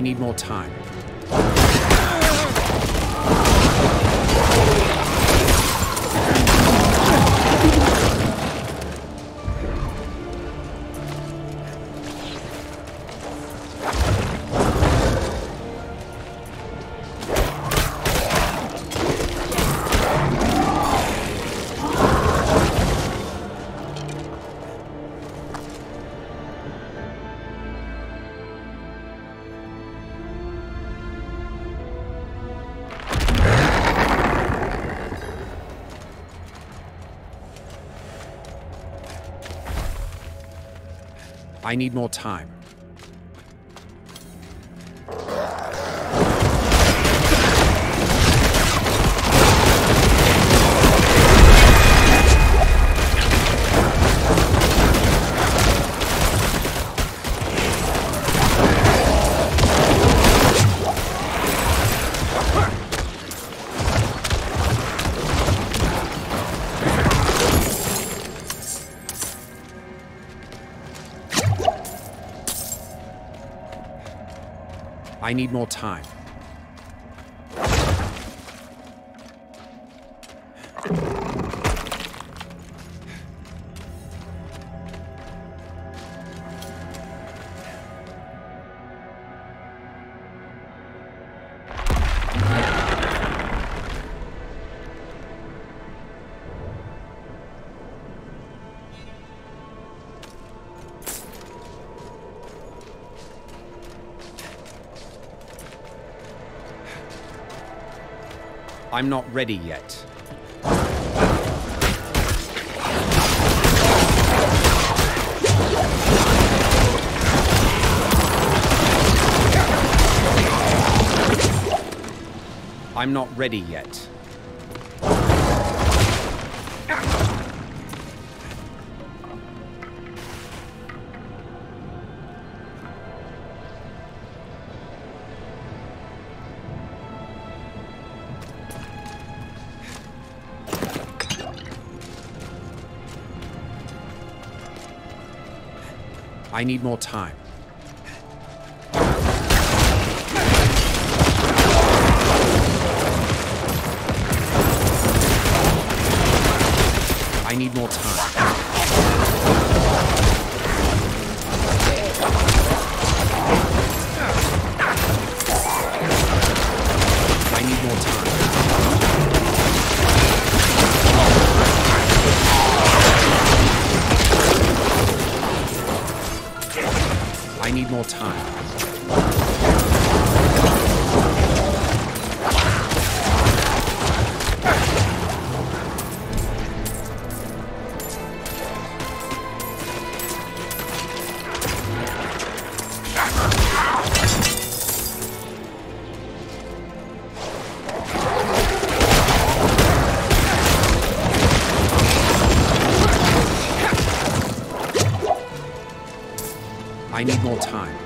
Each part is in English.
I need more time. I need more time. I need more time. I'm not ready yet. I'm not ready yet. I need more time. I need more time. I need more time. I need more time. I need more time.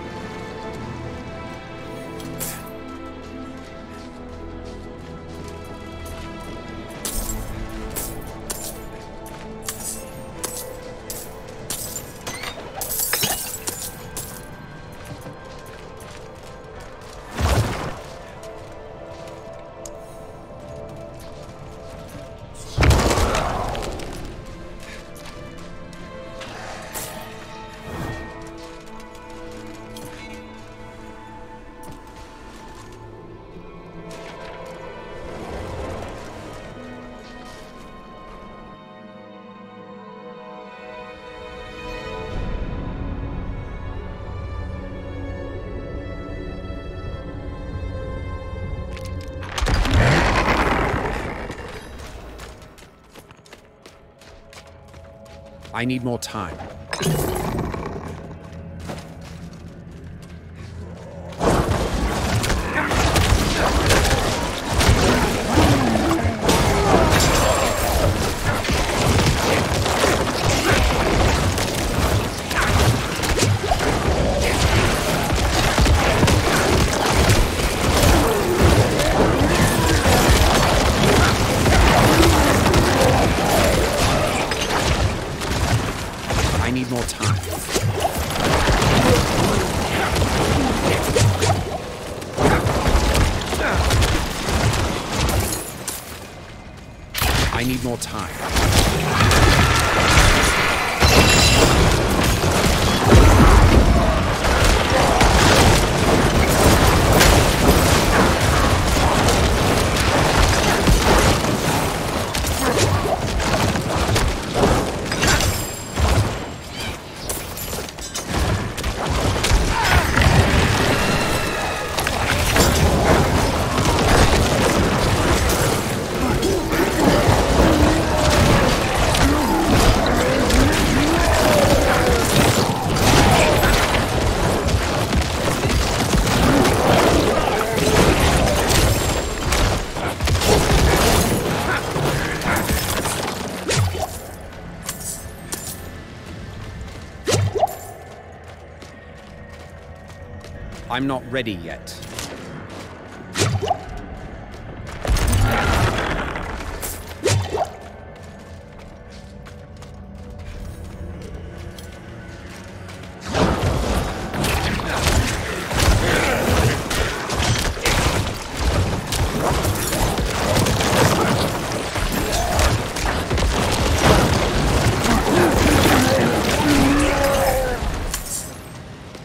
More time. I need more time. I'm not ready yet.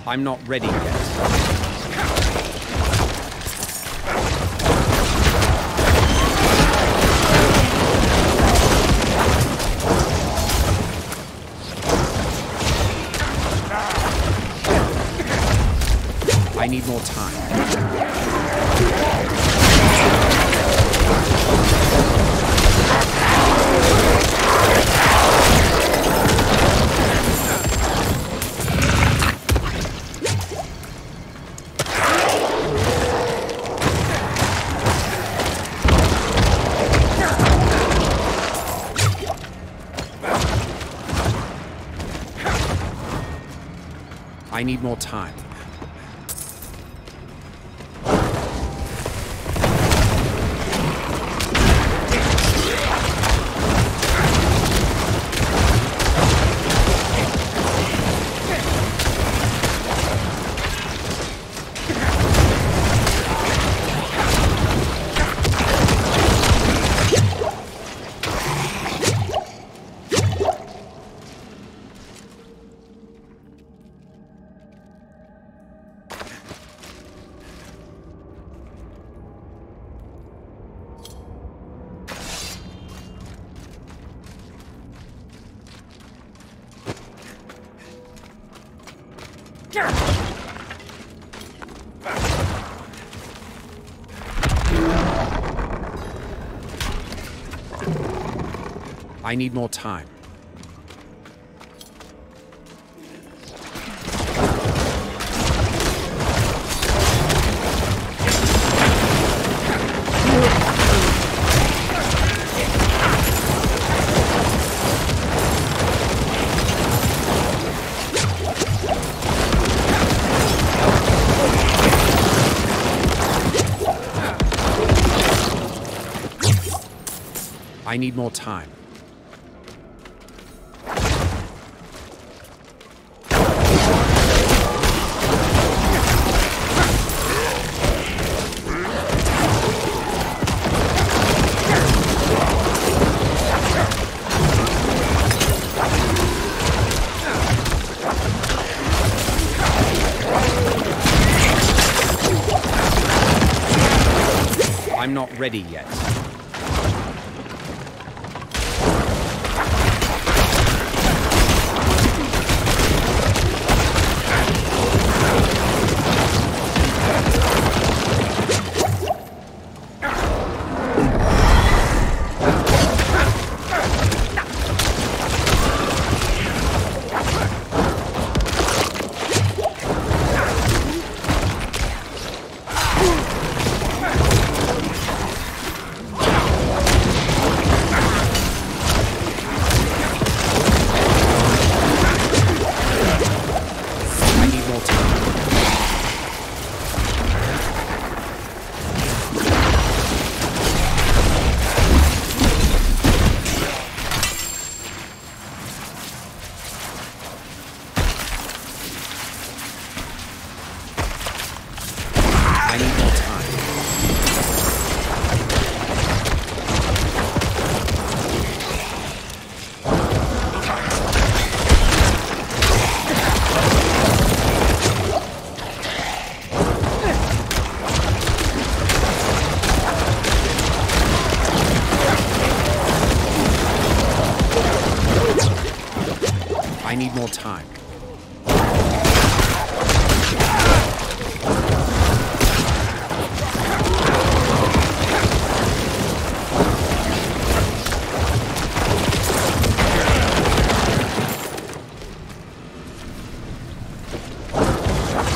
I'm not ready yet. I need more time. I need more time. I need more time. I need more time. I'm not ready yet. more time.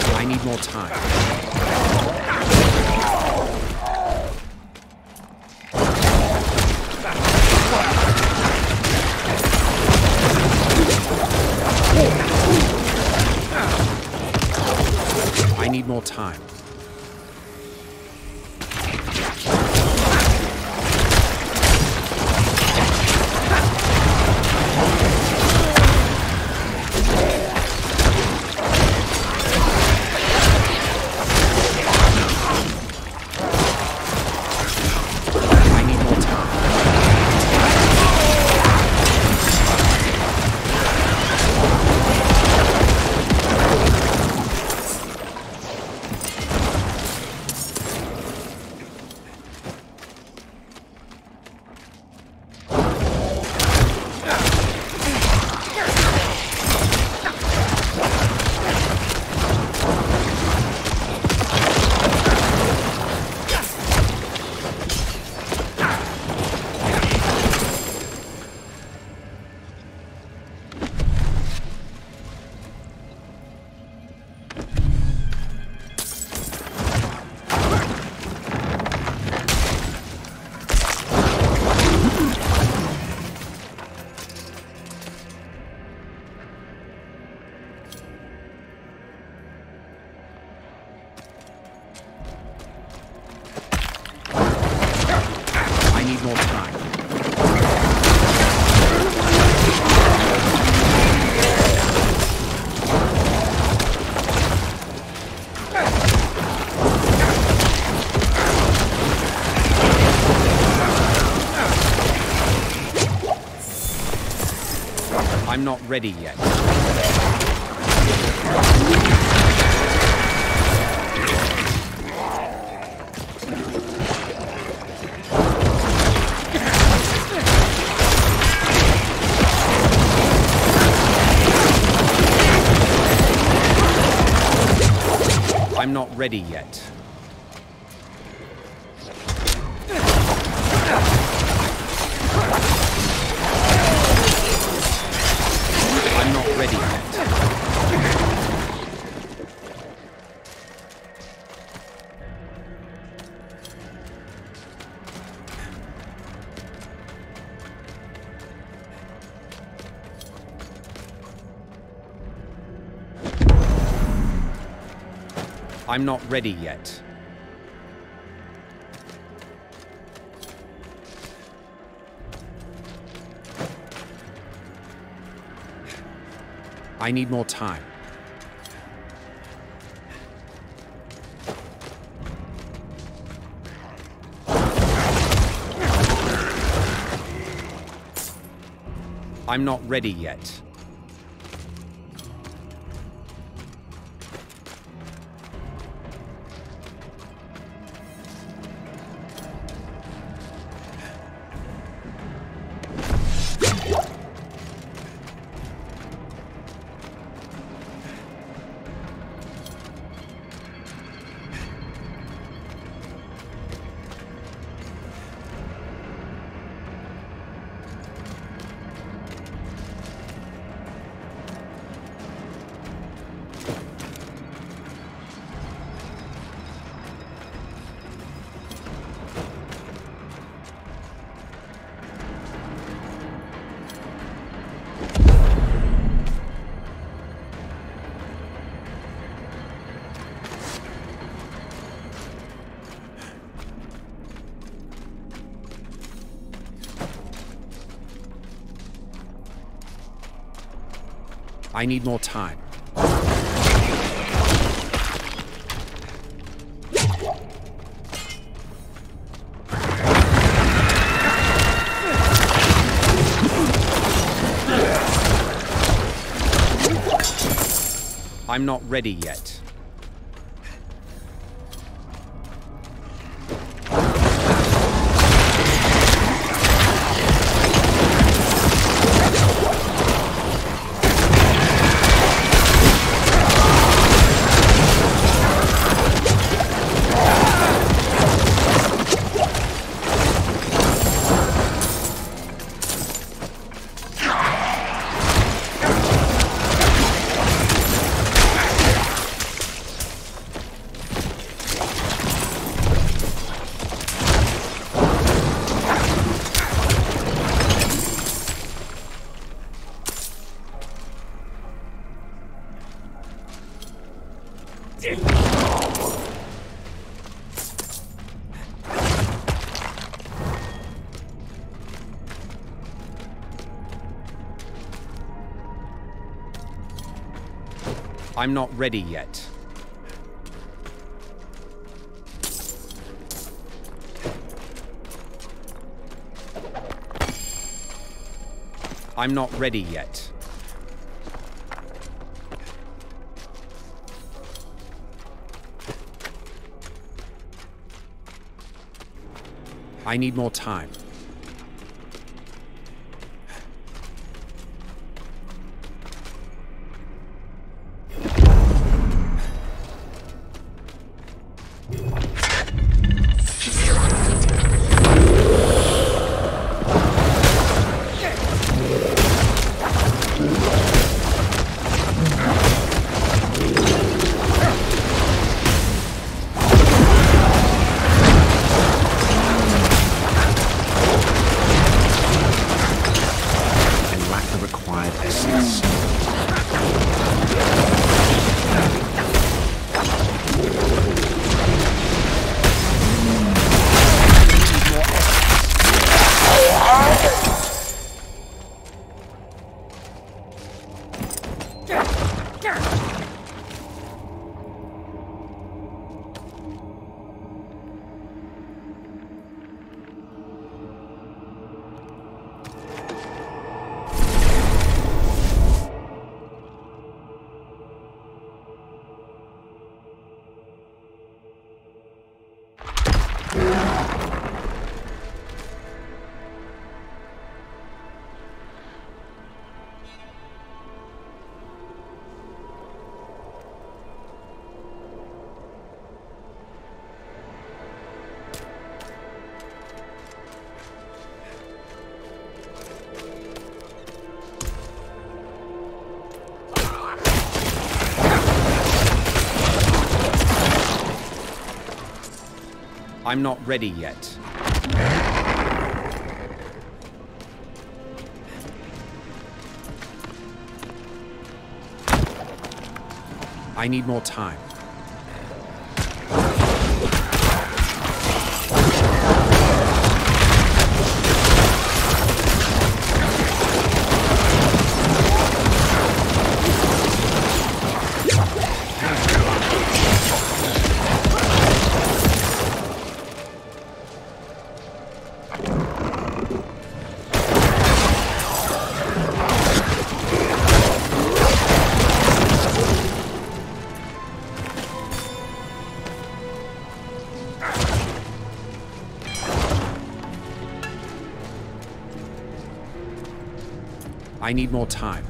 I need more time. Need more time. I'm not ready yet. I'm not ready yet. I'm not ready yet. I need more time. I'm not ready yet. I need more time. I'm not ready yet. I'm not ready yet. I'm not ready yet. I need more time. I'm not ready yet. I need more time. I need more time.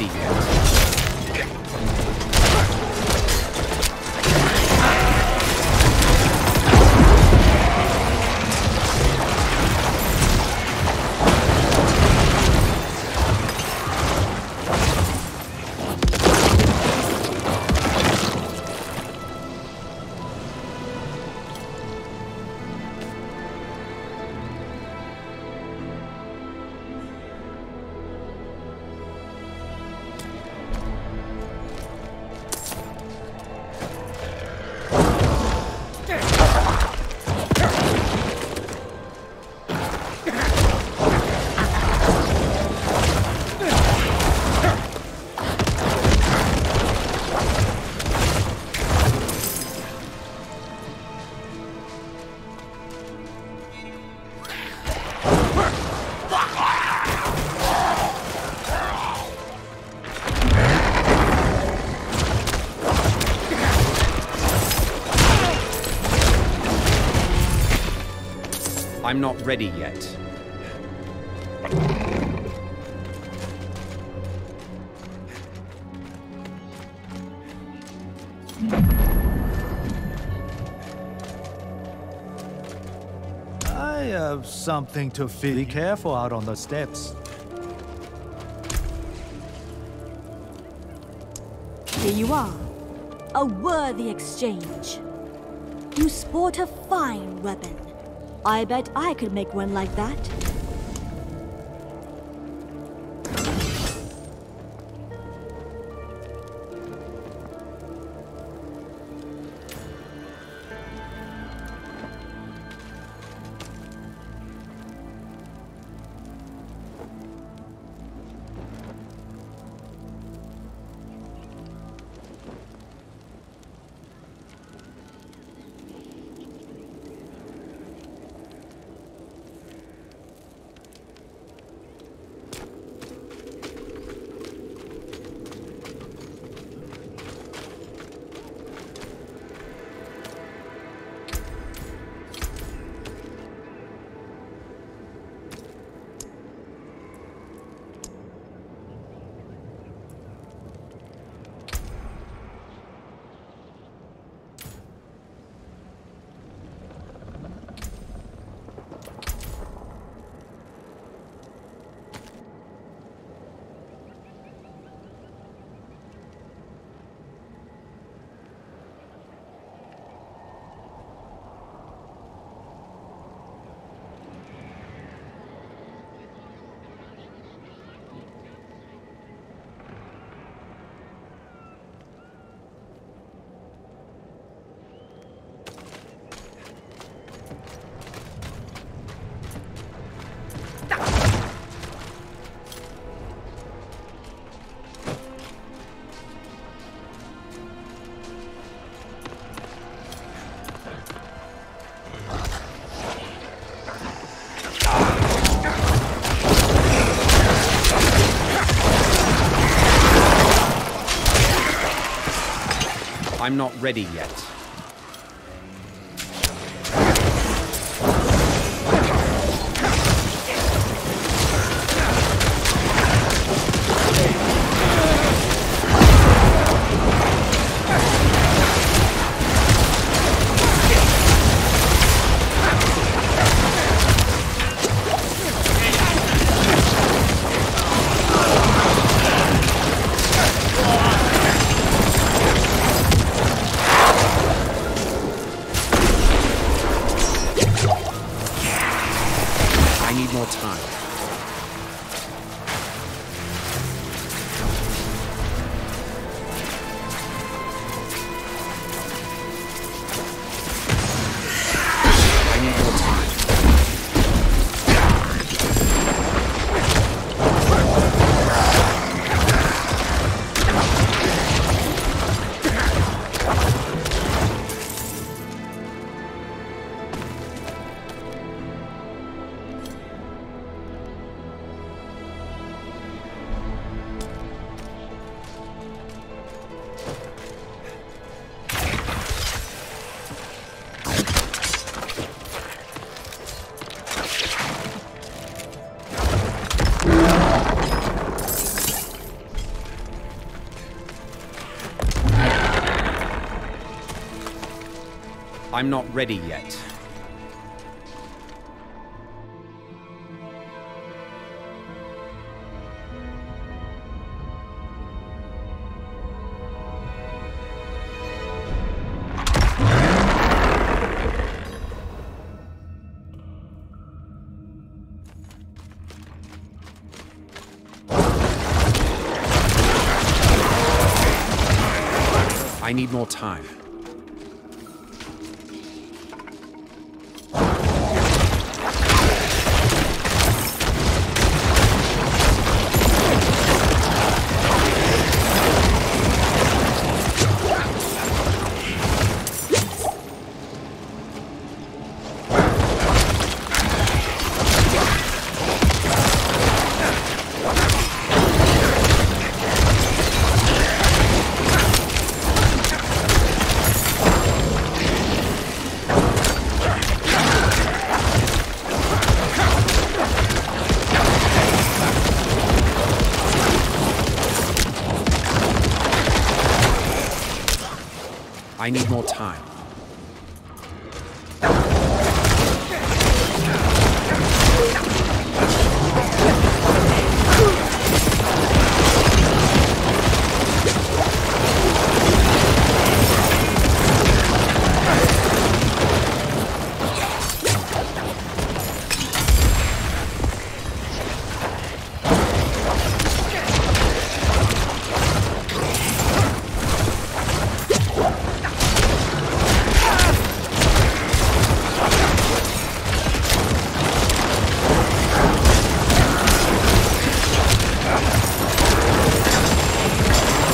ready yet. I'm not ready yet. I have something to feel. Be careful out on the steps. Here you are. A worthy exchange. You sport a fine weapon. I bet I could make one like that. I'm not ready yet. I'm not ready yet. I need more time. I need more time. I need more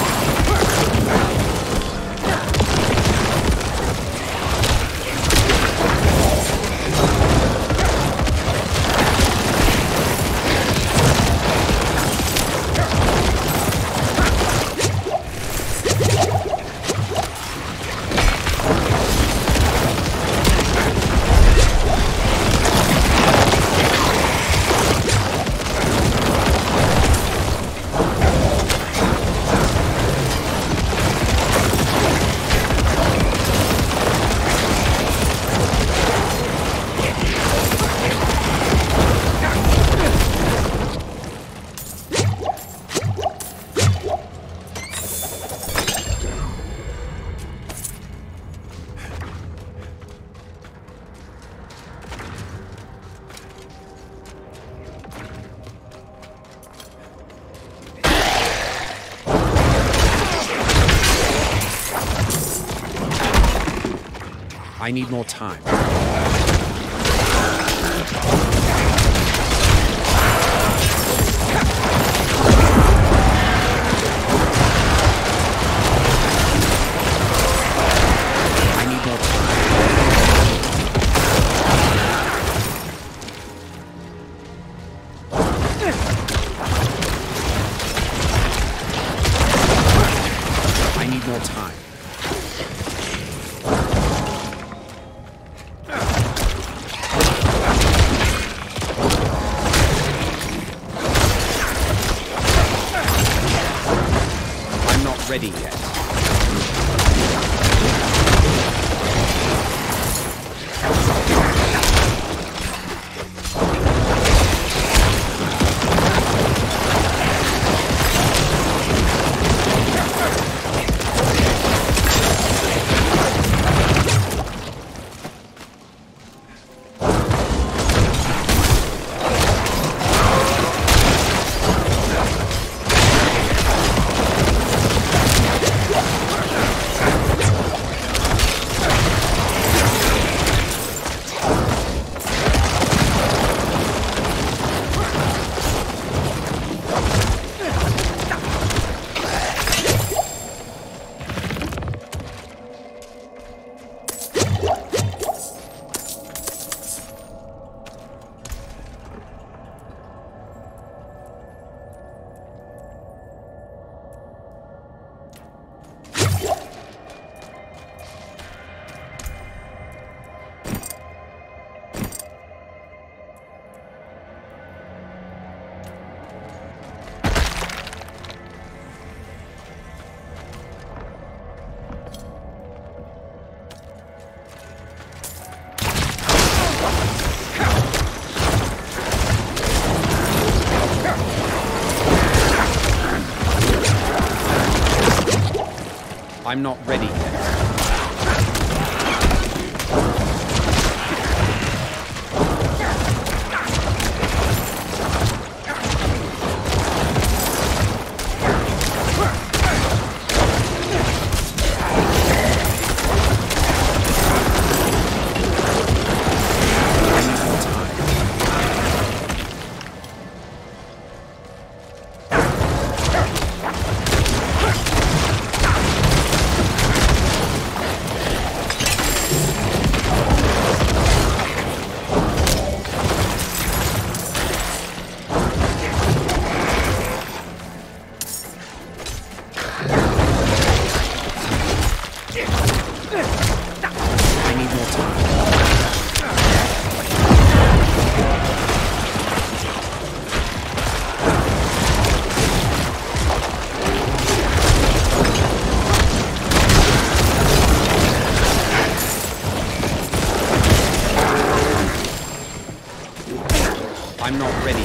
time. I need more time. Ready yet. I'm not ready yet. I'm not ready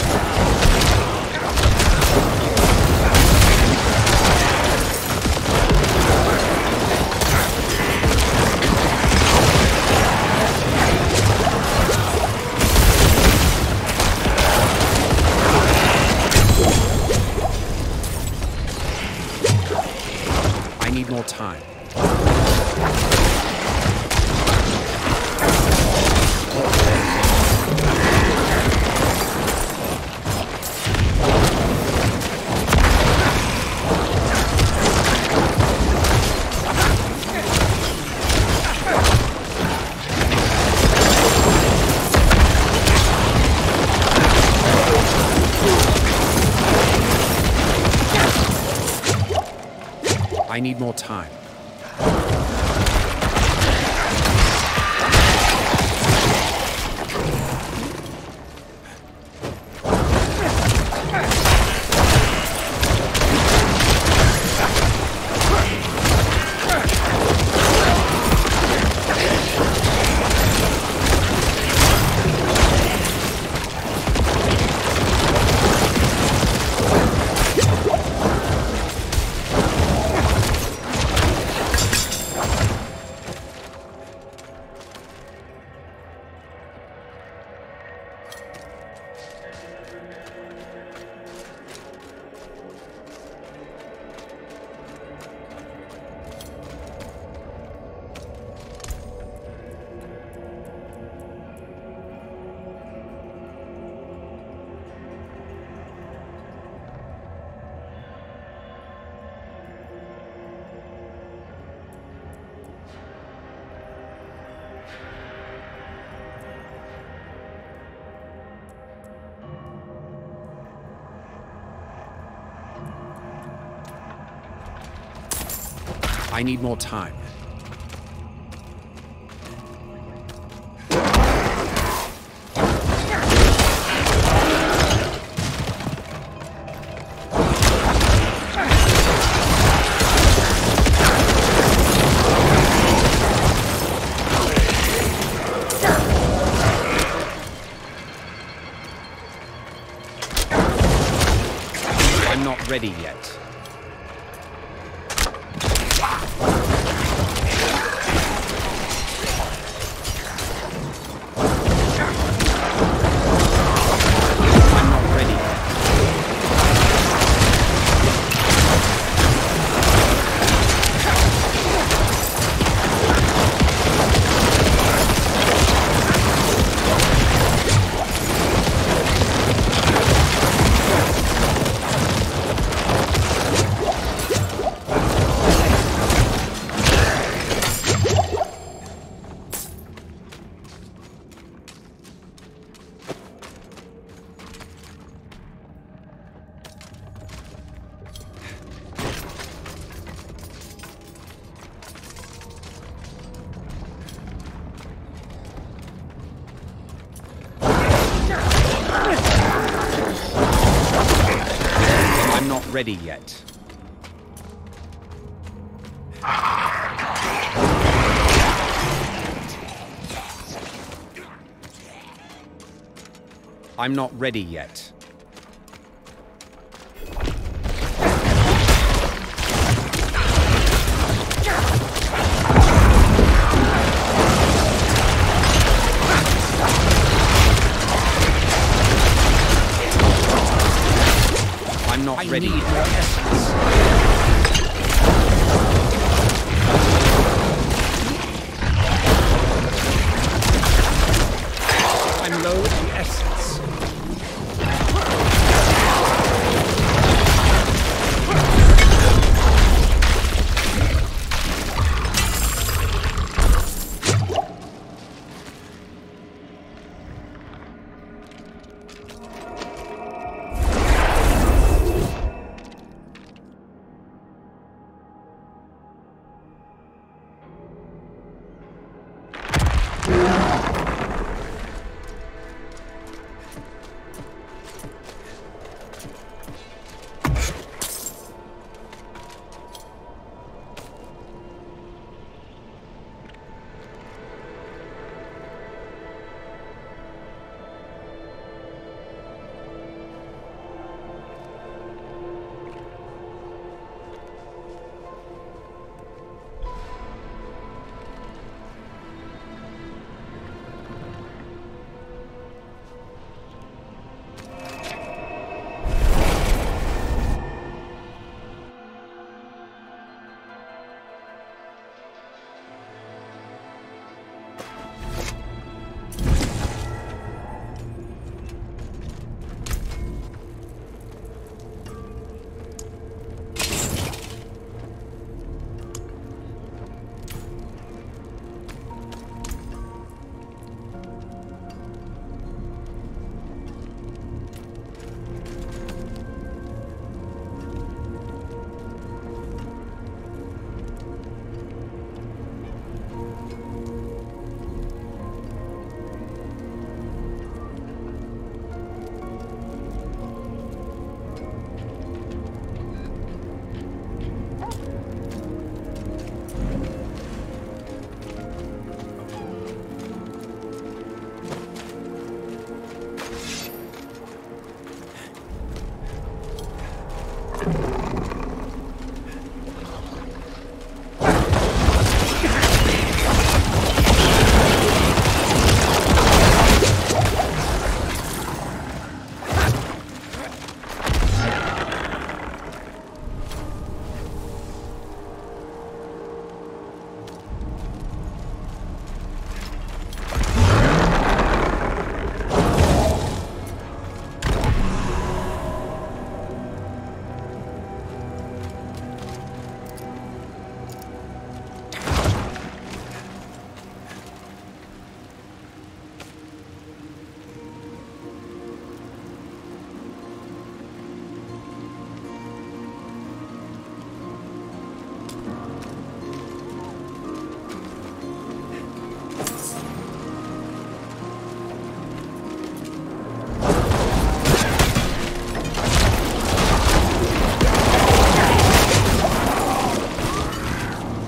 yet. I need more time. I need more time. I need more time. I'm not ready yet. Ready yet. I'm not ready yet. ready your essence.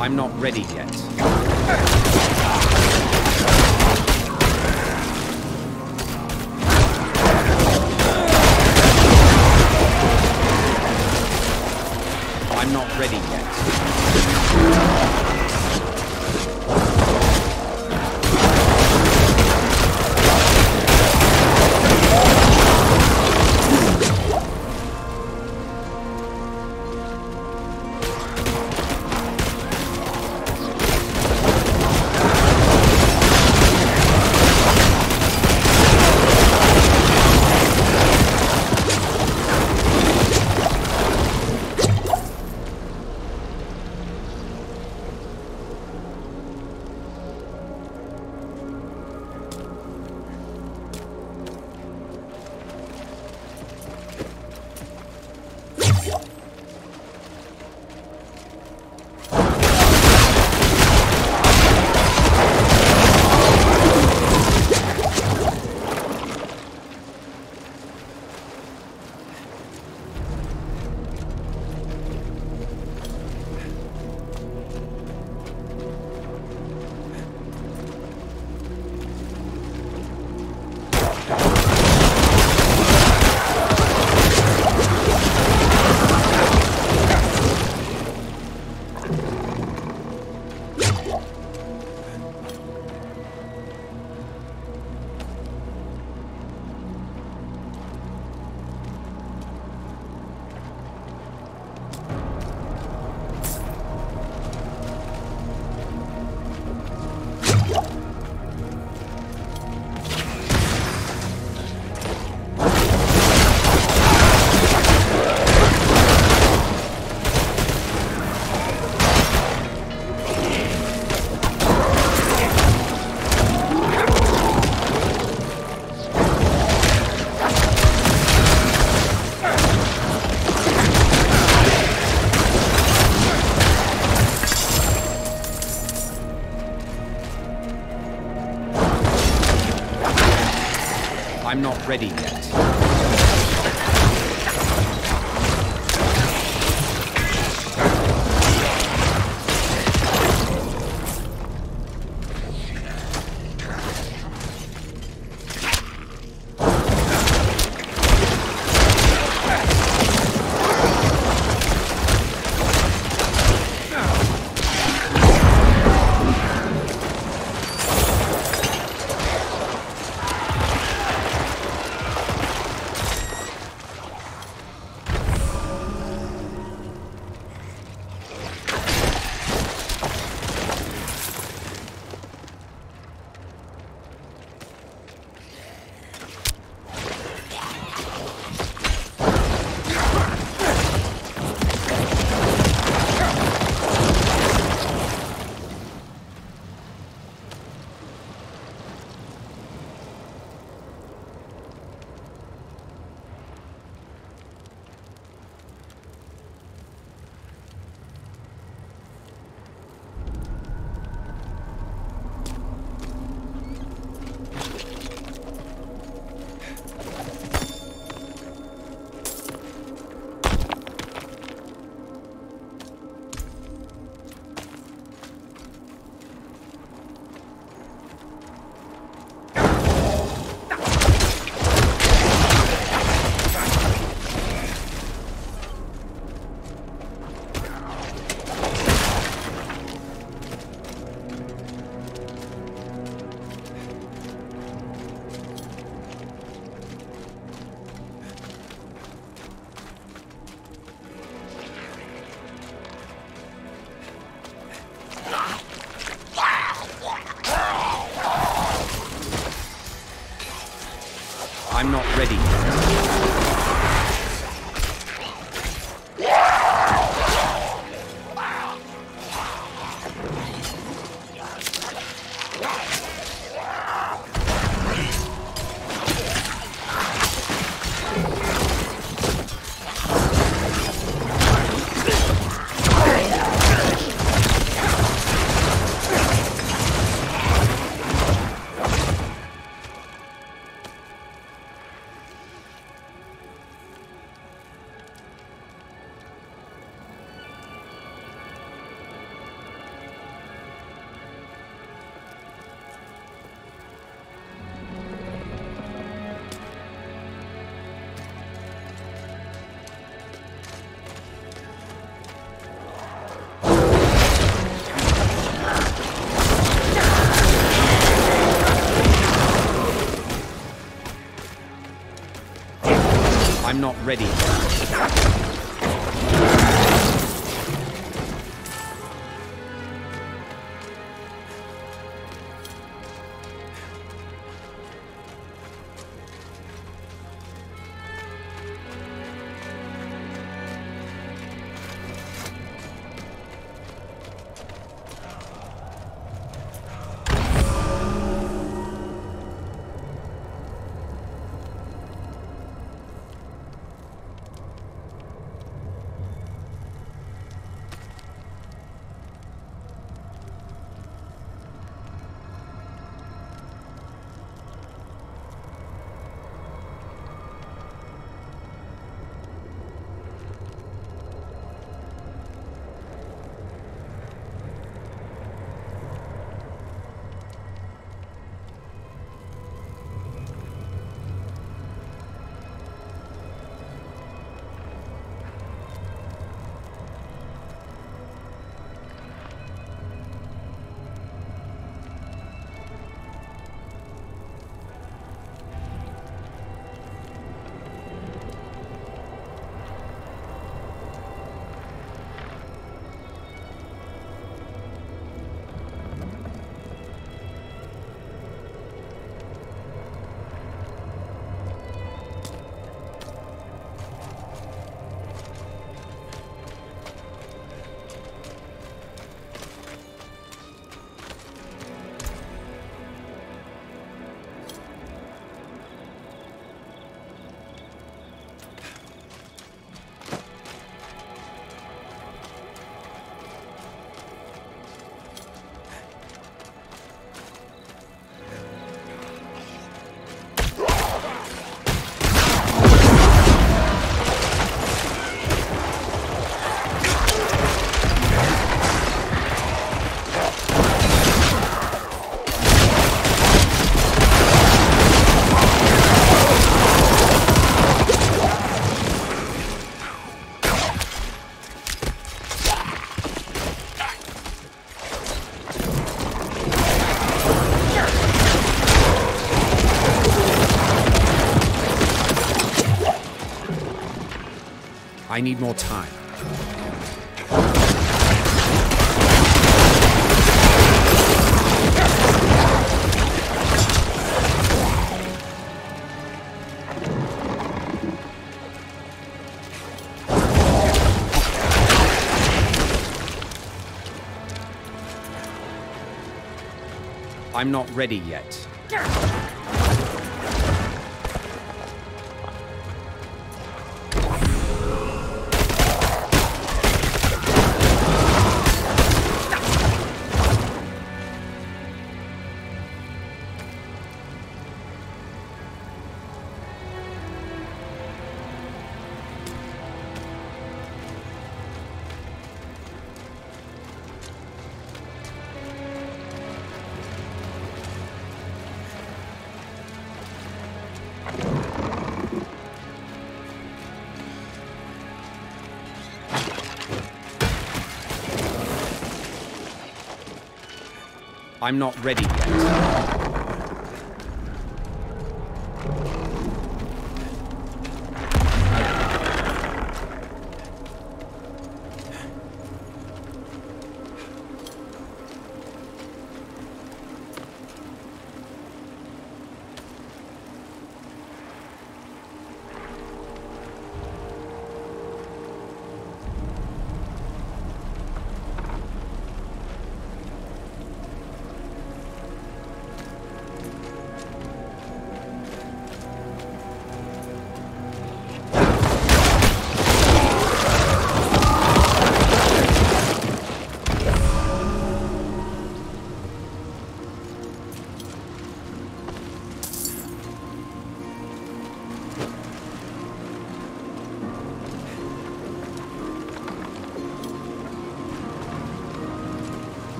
I'm not ready yet. I'm not ready yet. I'm not ready yet. I'm not ready yet. I'm not ready. I need more time. I'm not ready yet. I'm not ready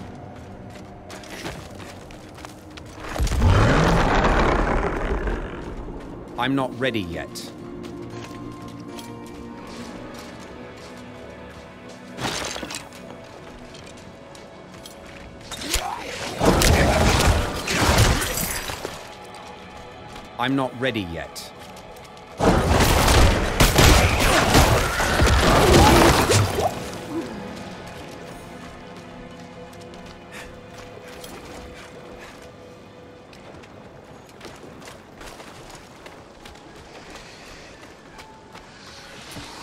yet. I'm not ready yet. I'm not ready yet.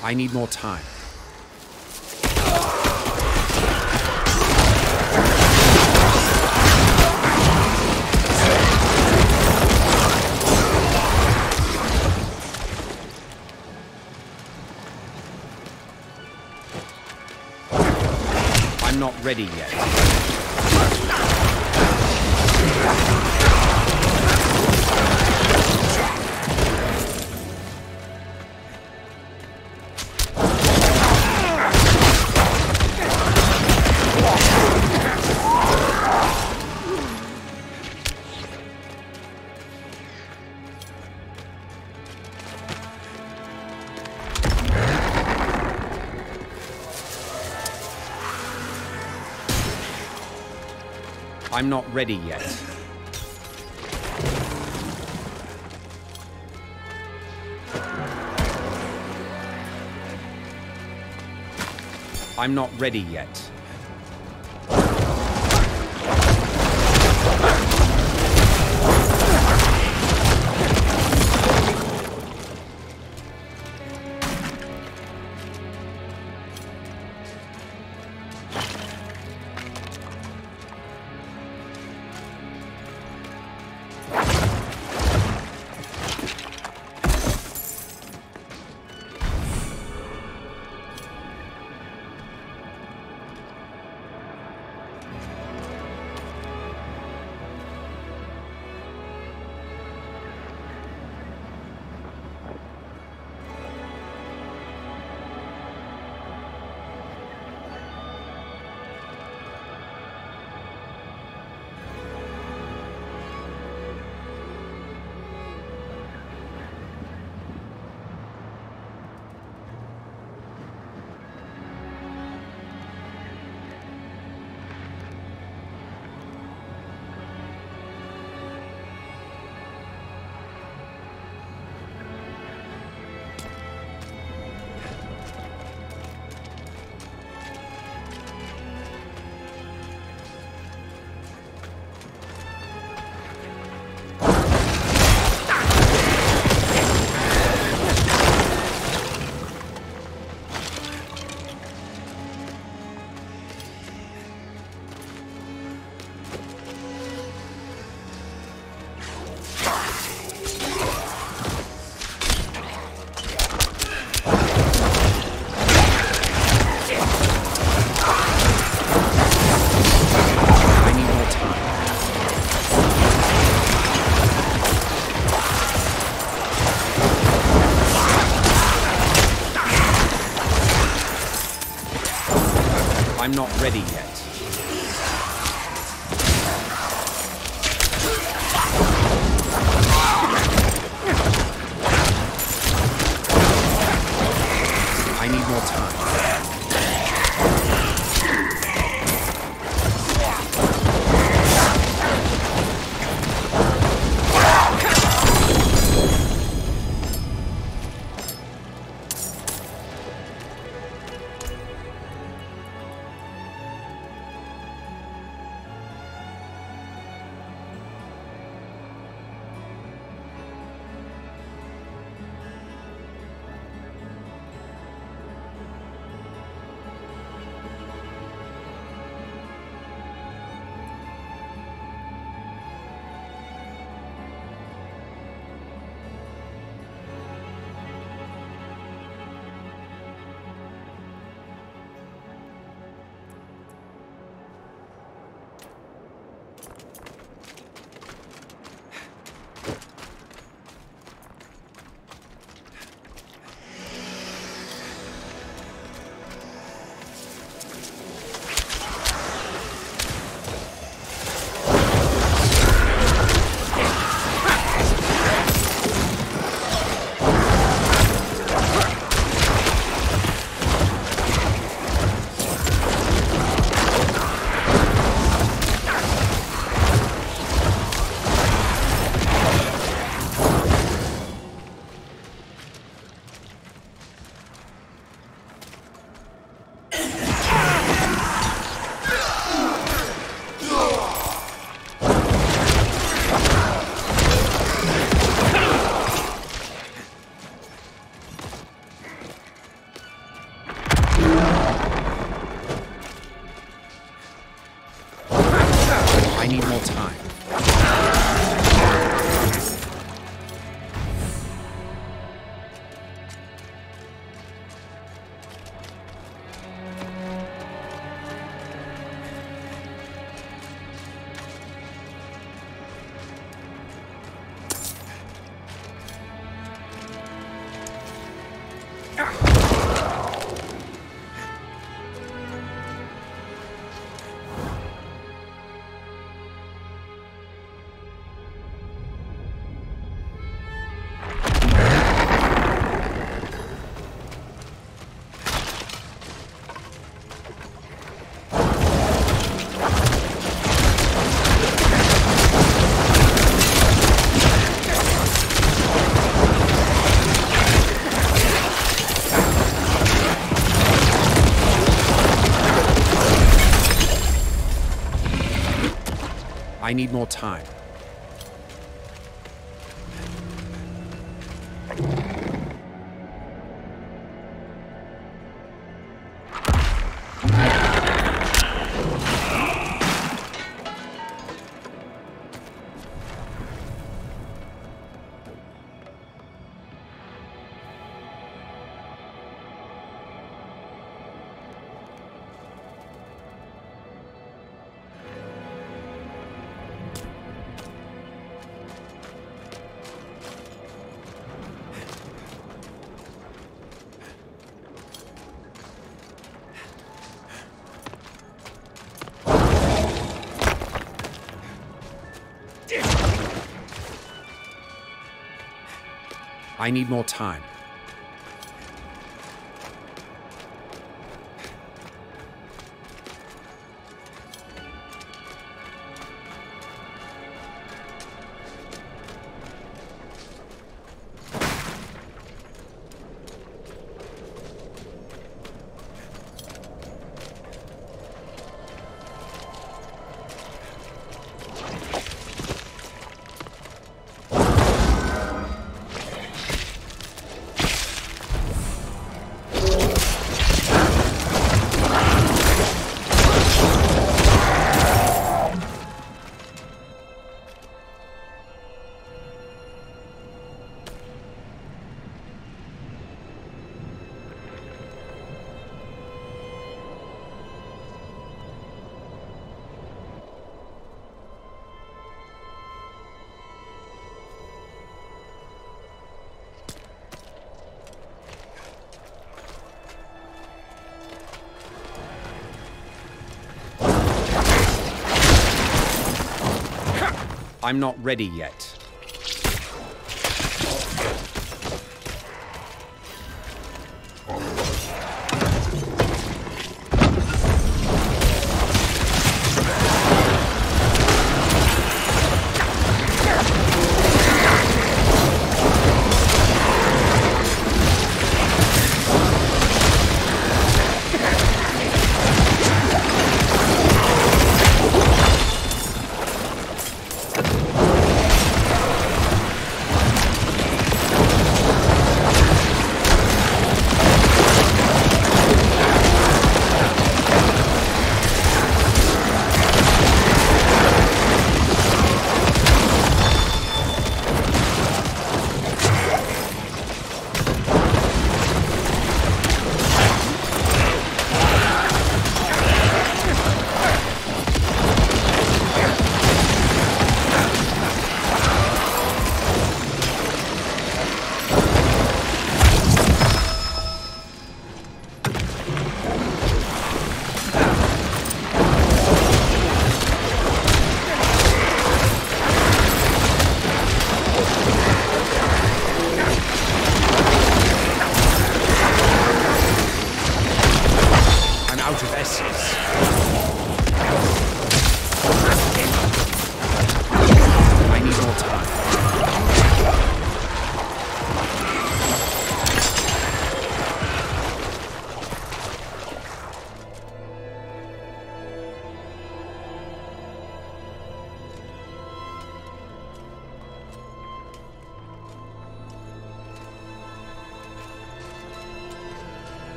I need more time. I'm not ready yet. I'm not ready yet. I'm not ready yet. I'm not ready yet. I need more time. I need more time. I need more time. I'm not ready yet.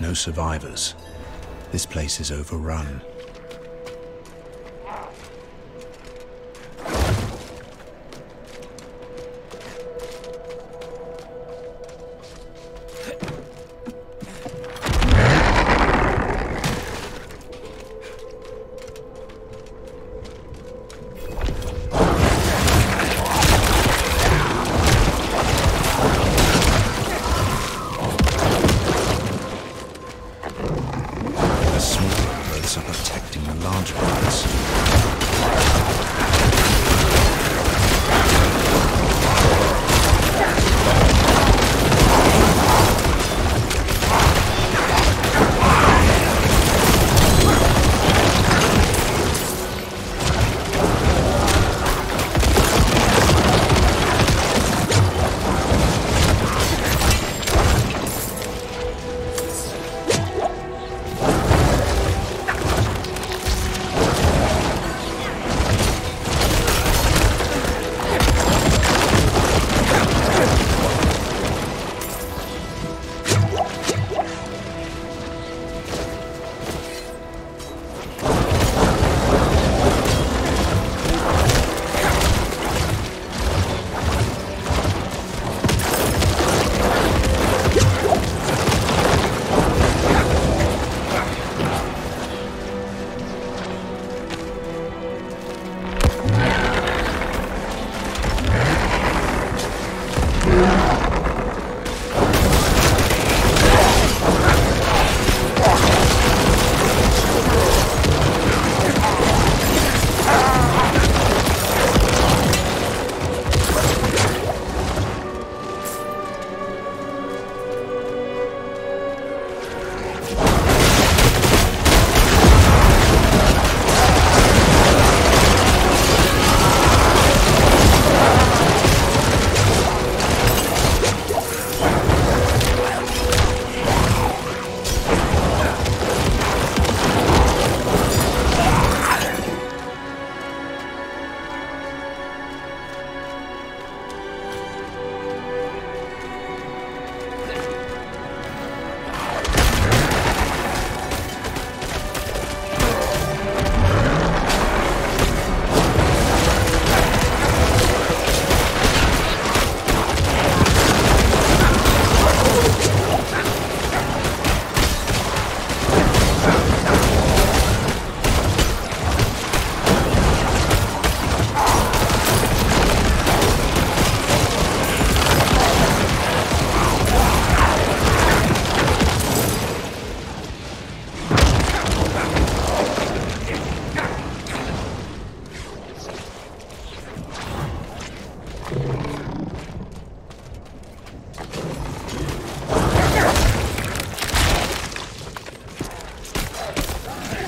No survivors. This place is overrun.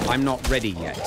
I'm not ready yet.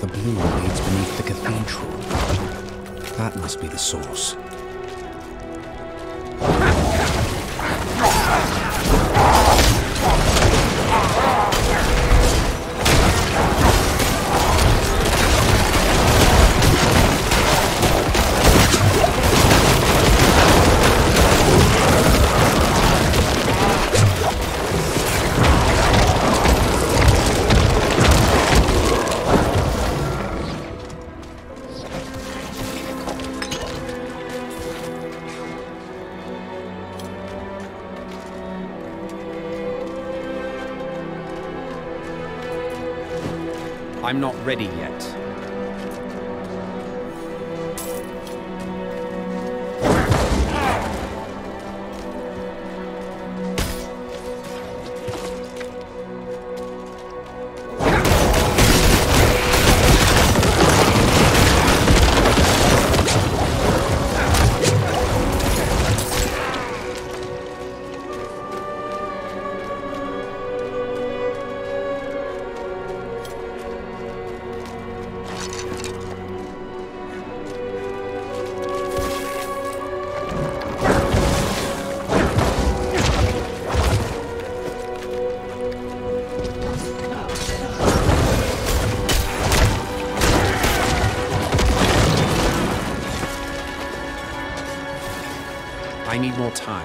The blue leads beneath the cathedral. That must be the source. I'm not ready yet. I need more time.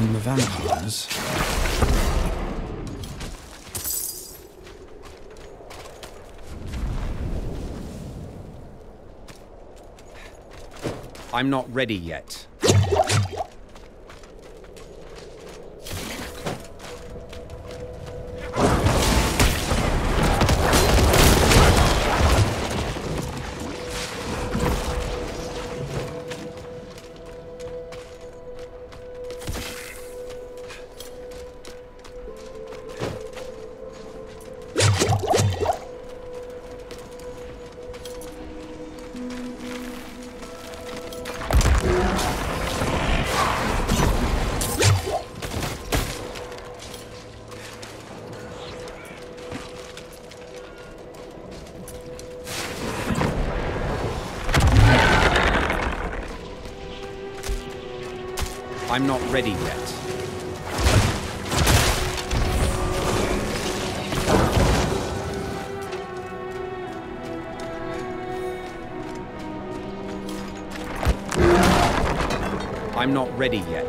From the vampires. I'm not ready yet. I'm not ready yet. I'm not ready yet.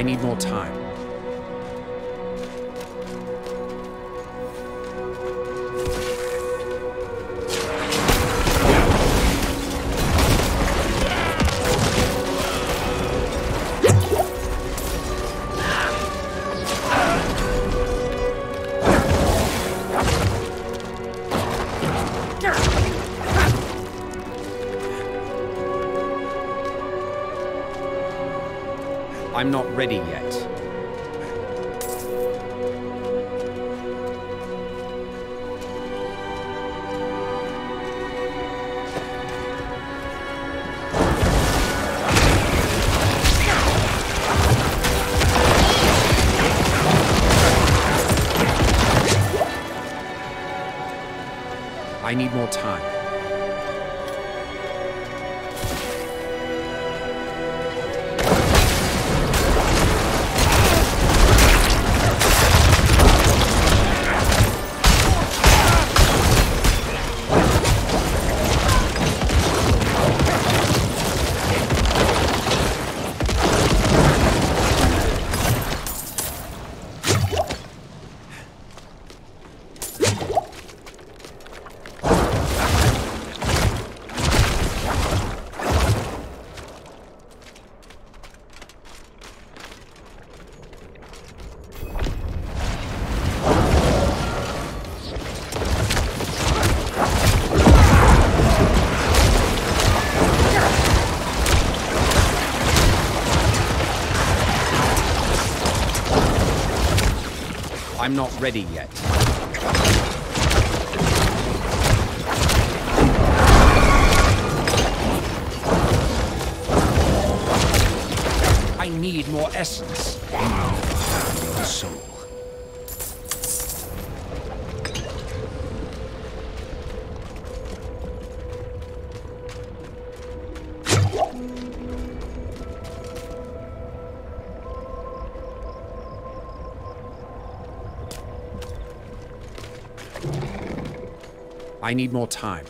I need more time. I'm not ready yet. I need more time. I'm not ready yet. I need more essence. Your soul. I need more time.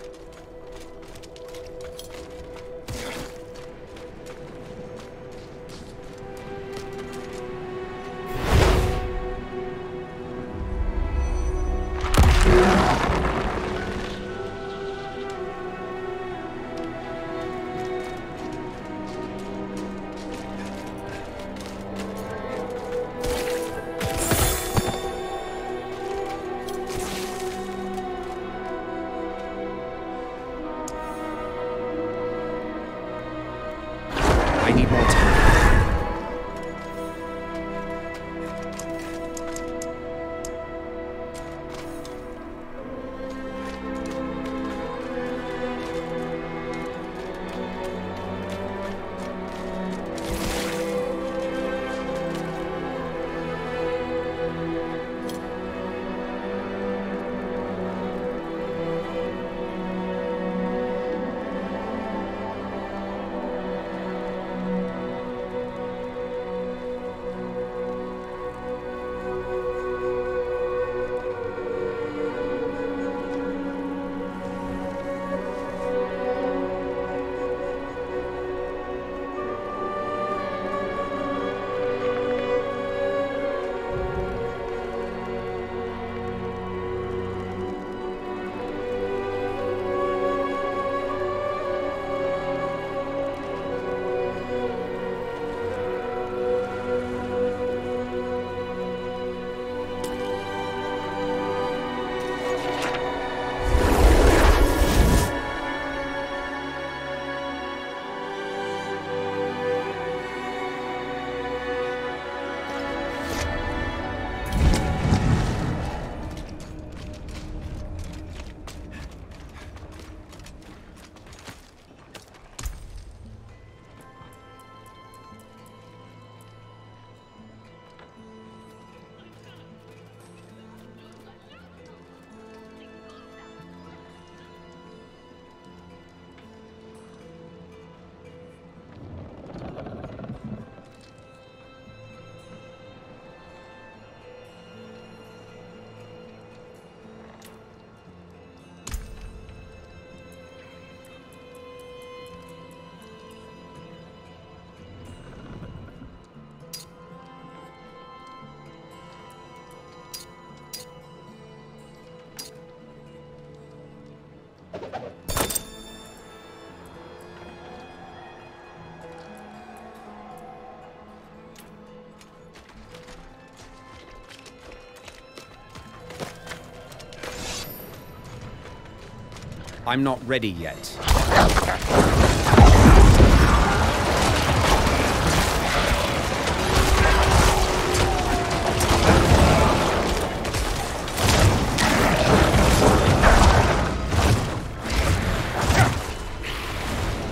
I'm not ready yet.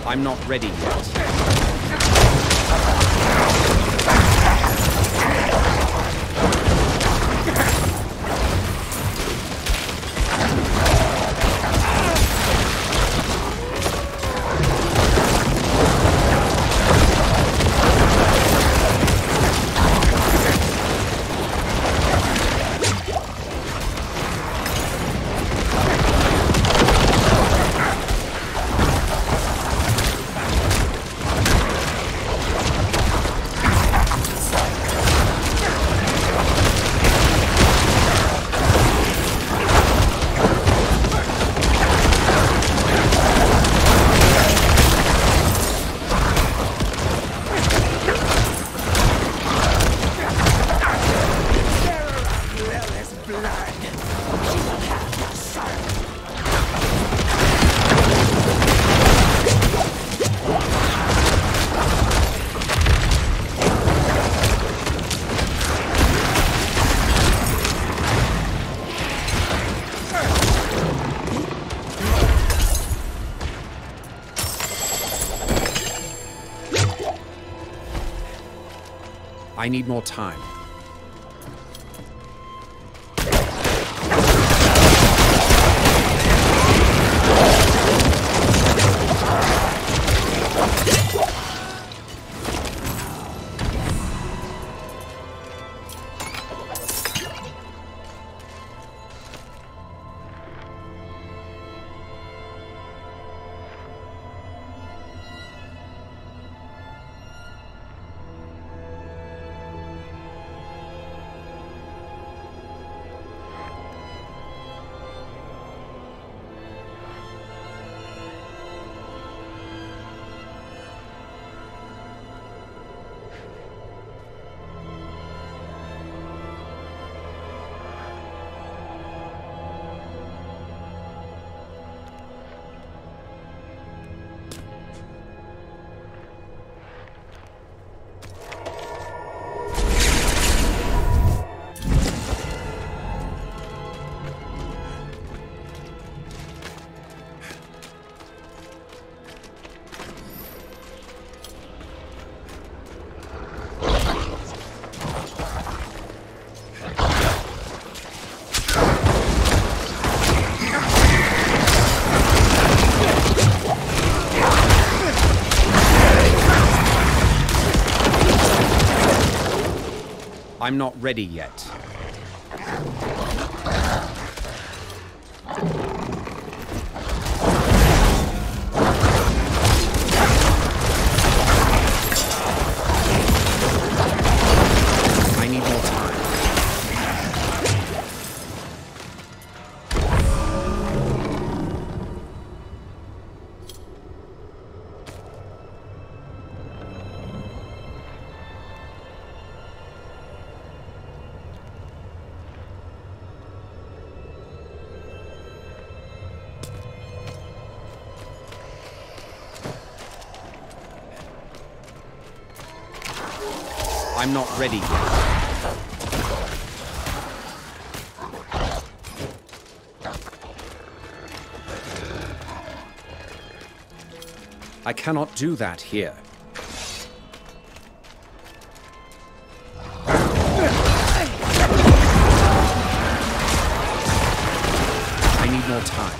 I'm not ready yet. I need more time. I'm not ready yet. I need more time. I'm not ready yet. I cannot do that here. I need more time.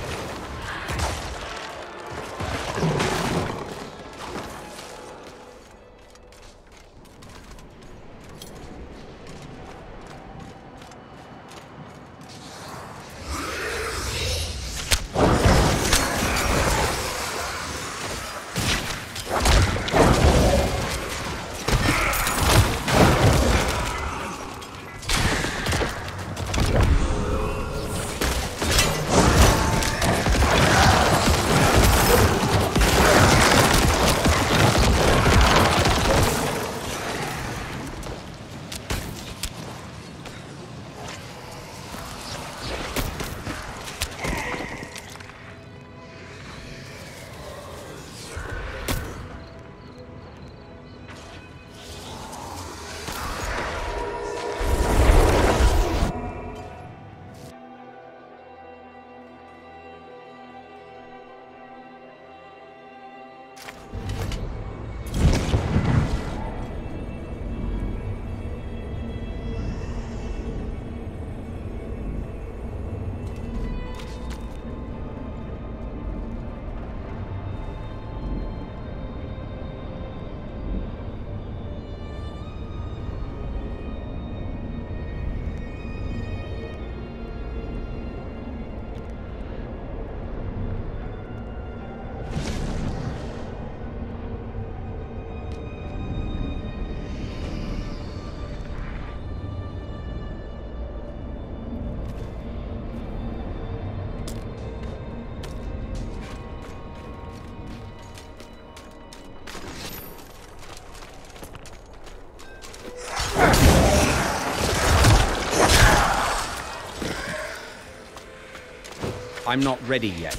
I'm not ready yet.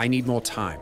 I need more time.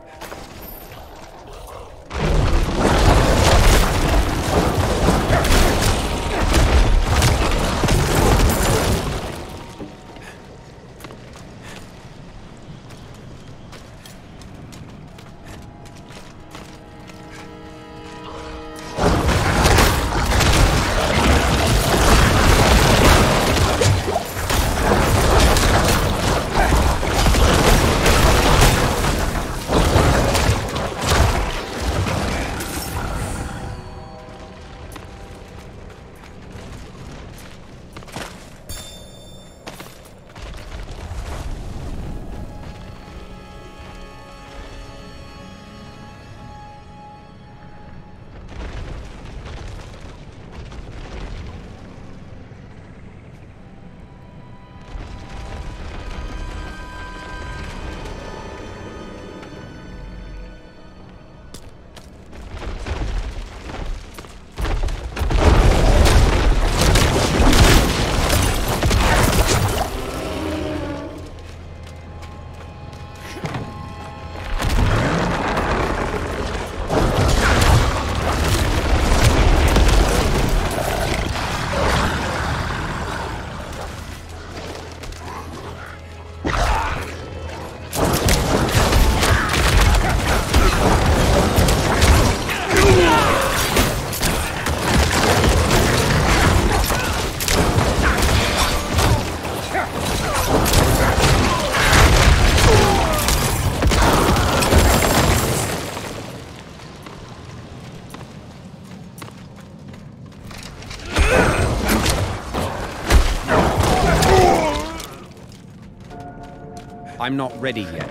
I'm not ready yet.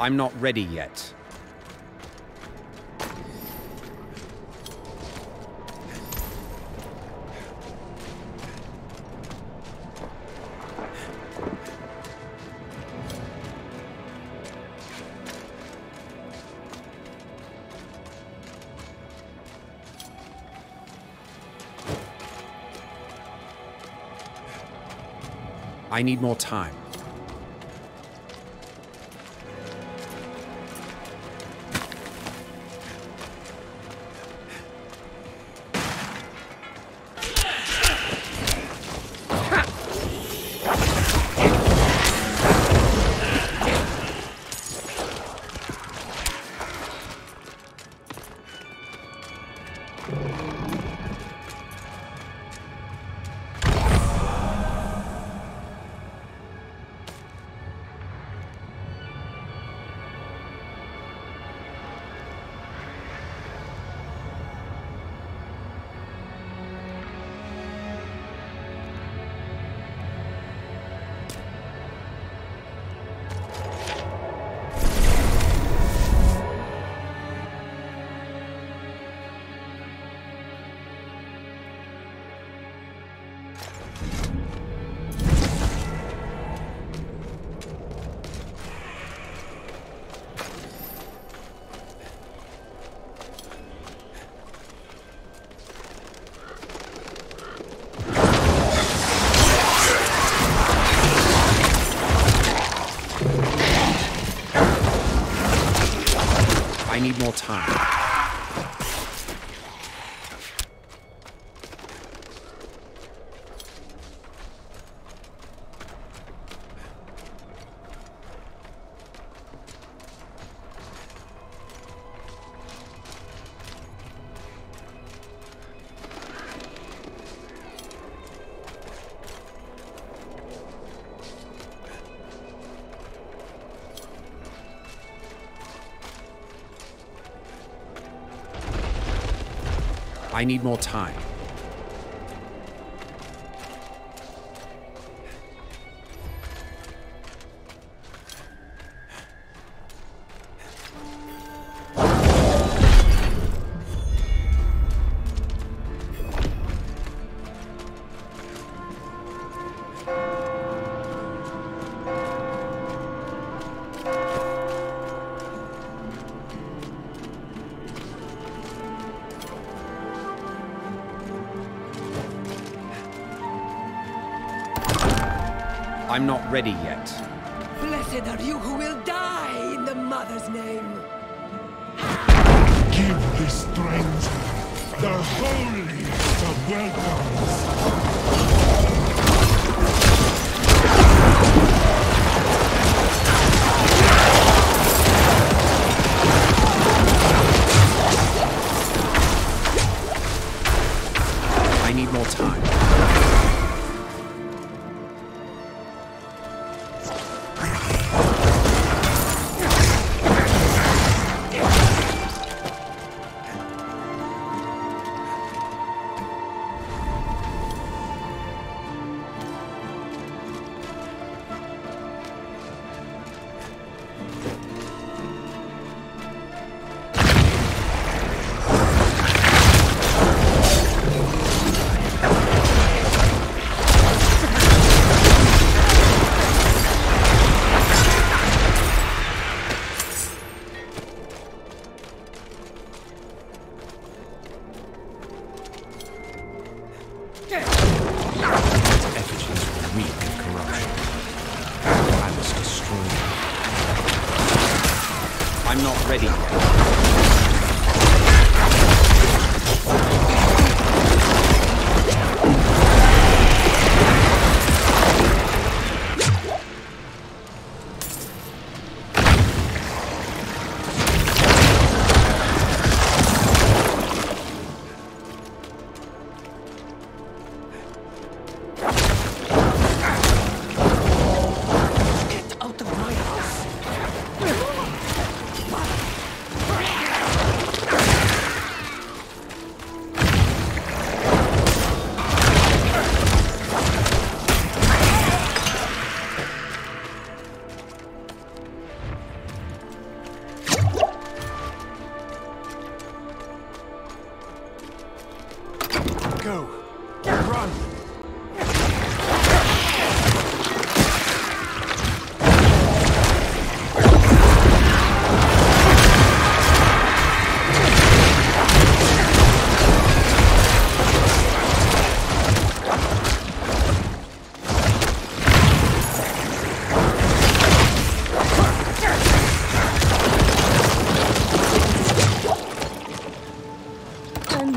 I'm not ready yet. I need more time. Need more time. I need more time. I'm not ready yet. Blessed are you who will die in the Mother's name. Give the stranger the holiest of welcomes. I need more time. go! Run!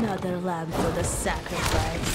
Another lamb for the sacrifice.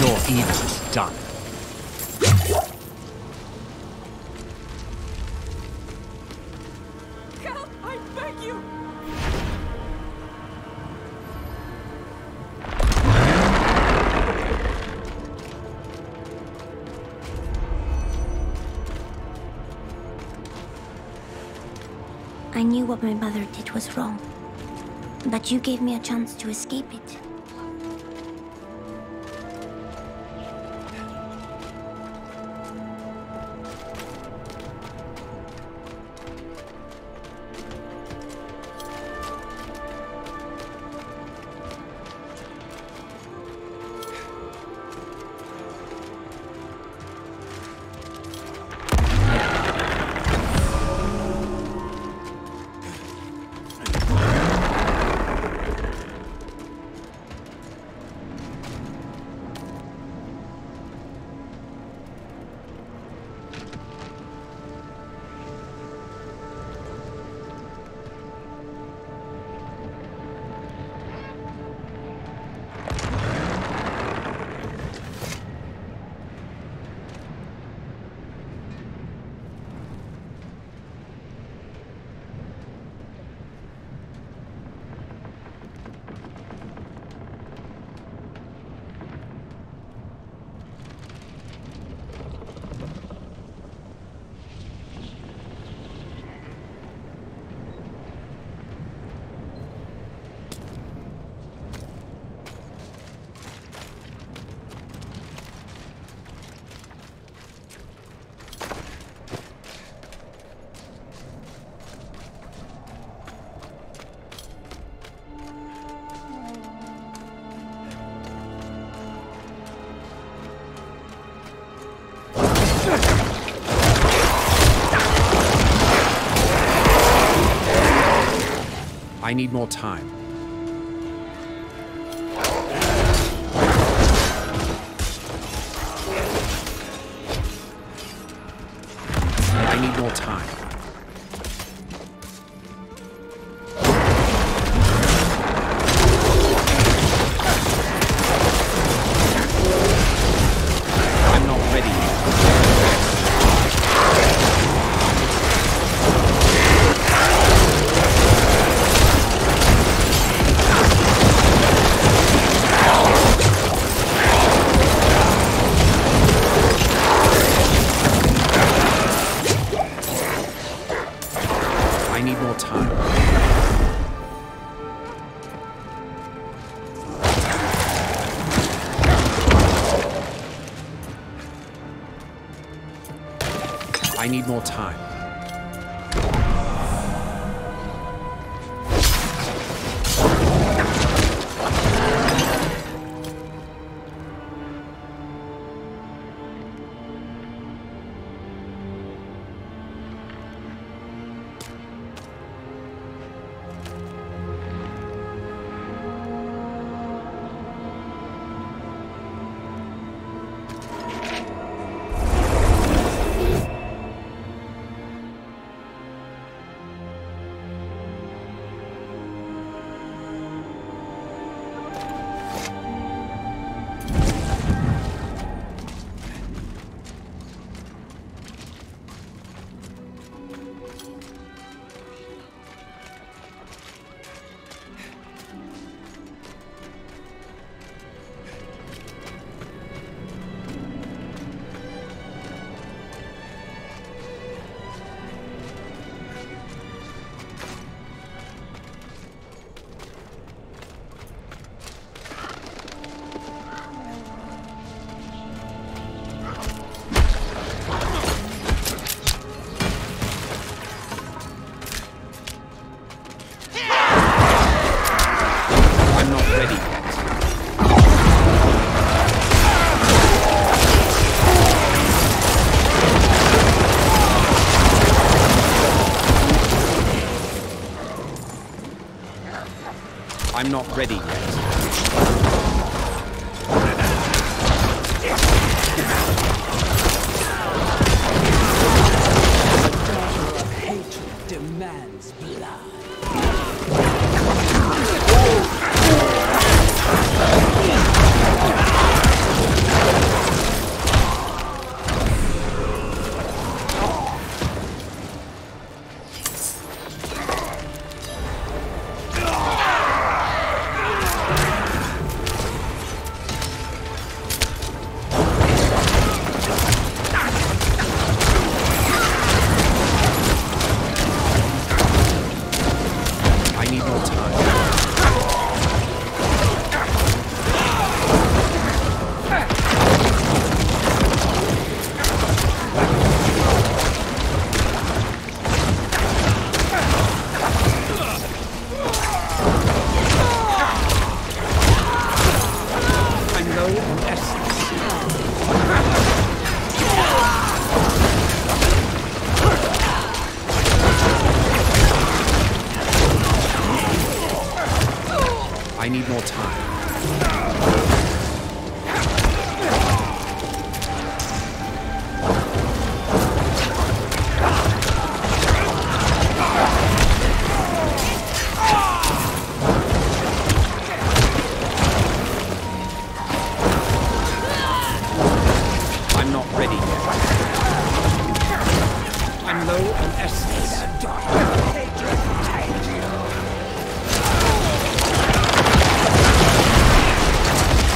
Your evil is done. Help! I beg you! I knew what my mother did was wrong, but you gave me a chance to escape it. I need more time. I need more time. I'm not ready yet. I need more time. I'm not ready yet.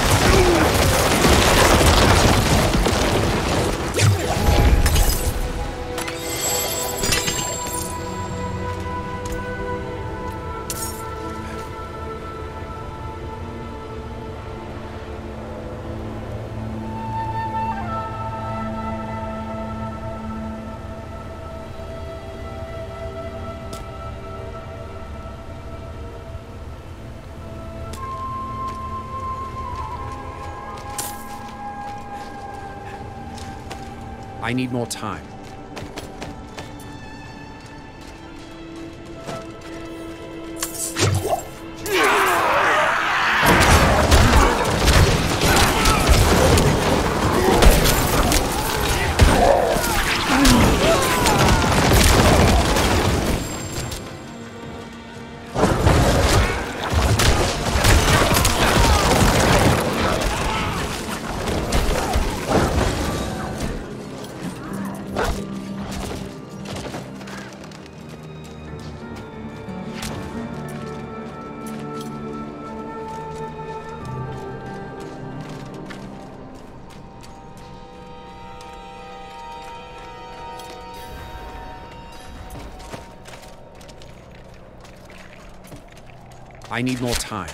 I need more time. I need more time. I need more time.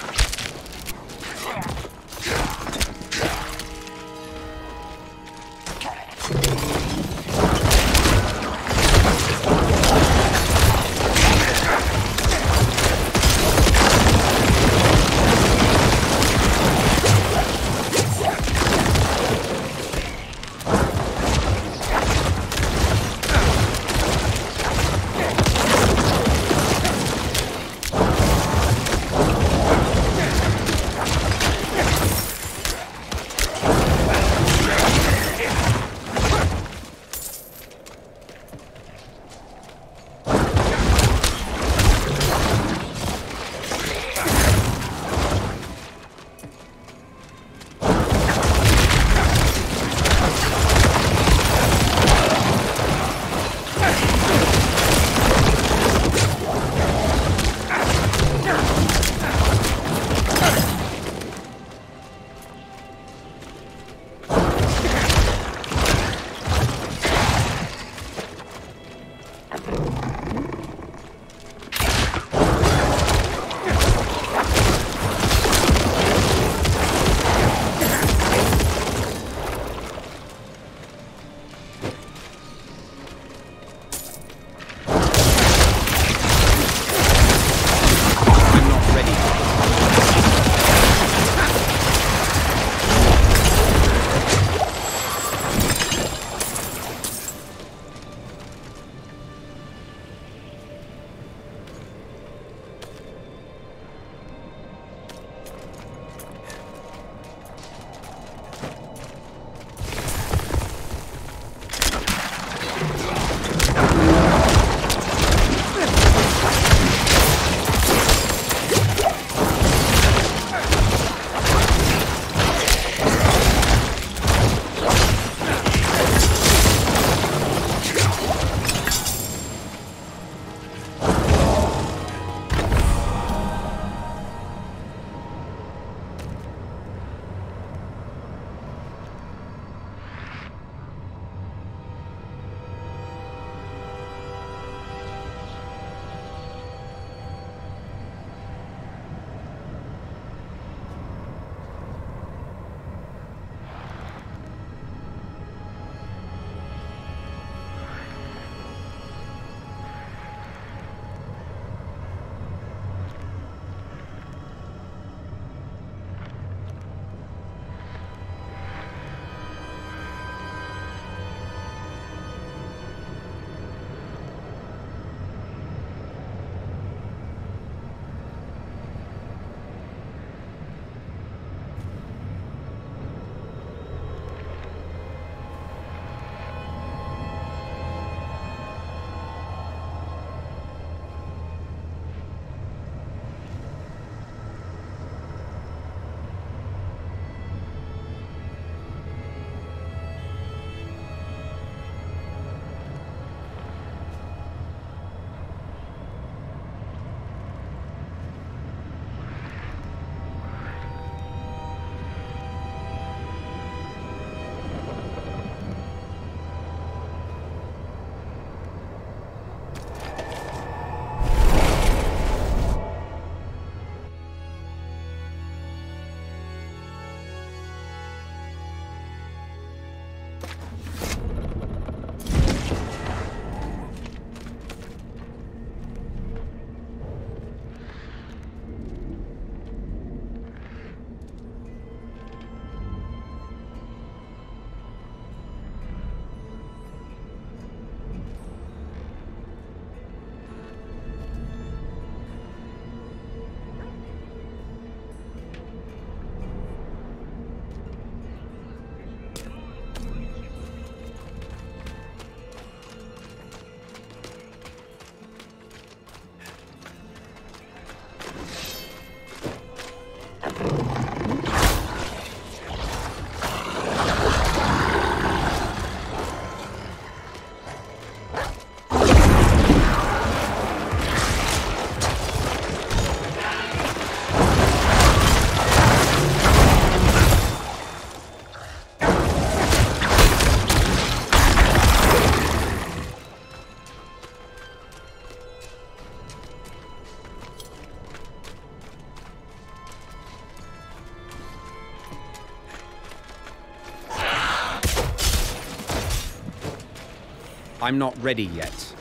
I'm not ready yet.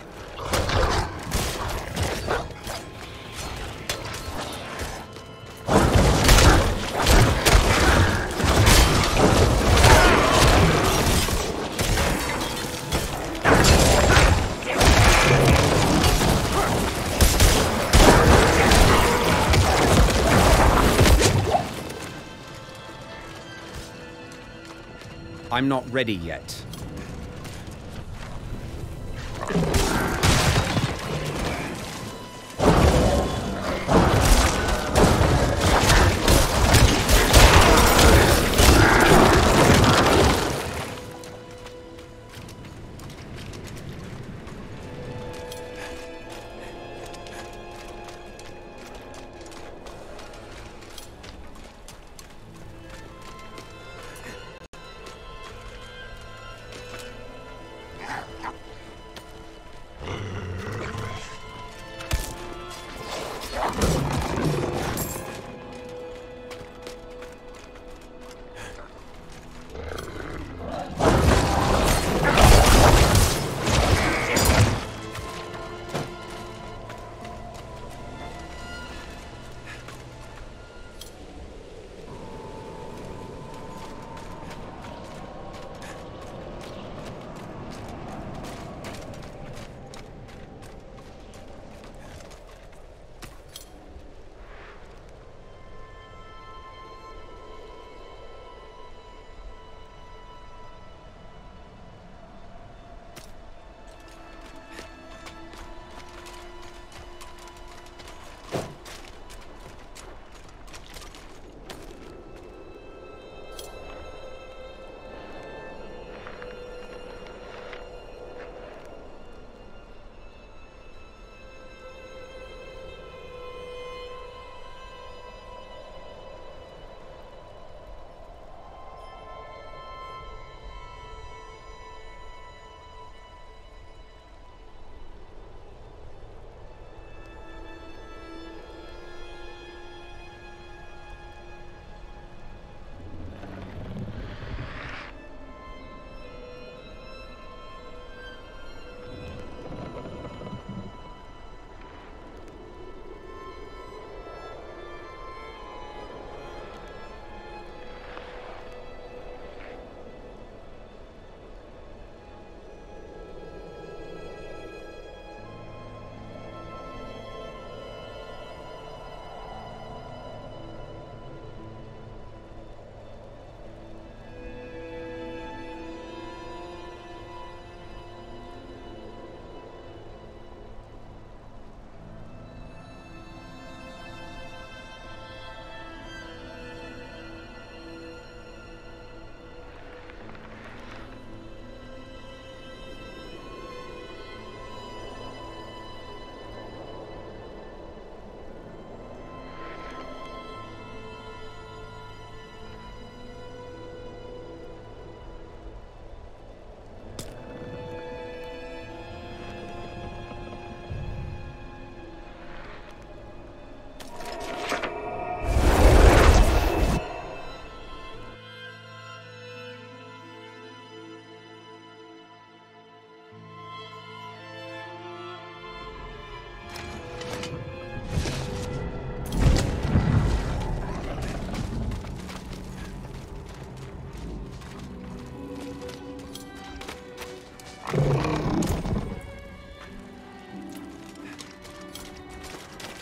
I'm not ready yet.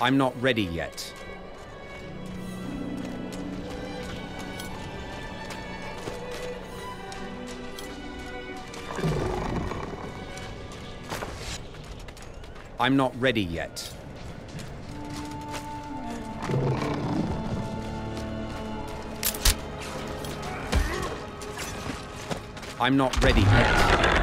I'm not ready yet. I'm not ready yet. I'm not ready yet.